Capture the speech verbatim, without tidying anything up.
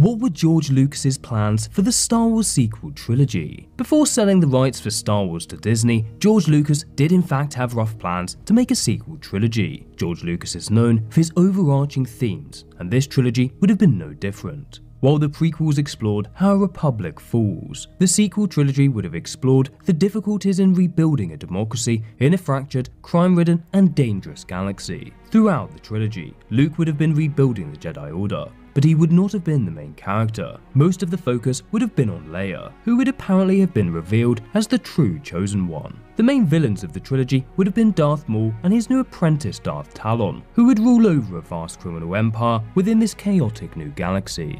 what were George Lucas's plans for the Star Wars sequel trilogy? Before selling the rights for Star Wars to Disney, George Lucas did in fact have rough plans to make a sequel trilogy. George Lucas is known for his overarching themes, and this trilogy would have been no different. While the prequels explored how a republic falls, the sequel trilogy would have explored the difficulties in rebuilding a democracy in a fractured, crime-ridden, and dangerous galaxy. Throughout the trilogy, Luke would have been rebuilding the Jedi Order, but he would not have been the main character. Most of the focus would have been on Leia, who would apparently have been revealed as the true chosen one. The main villains of the trilogy would have been Darth Maul and his new apprentice Darth Talon, who would rule over a vast criminal empire within this chaotic new galaxy.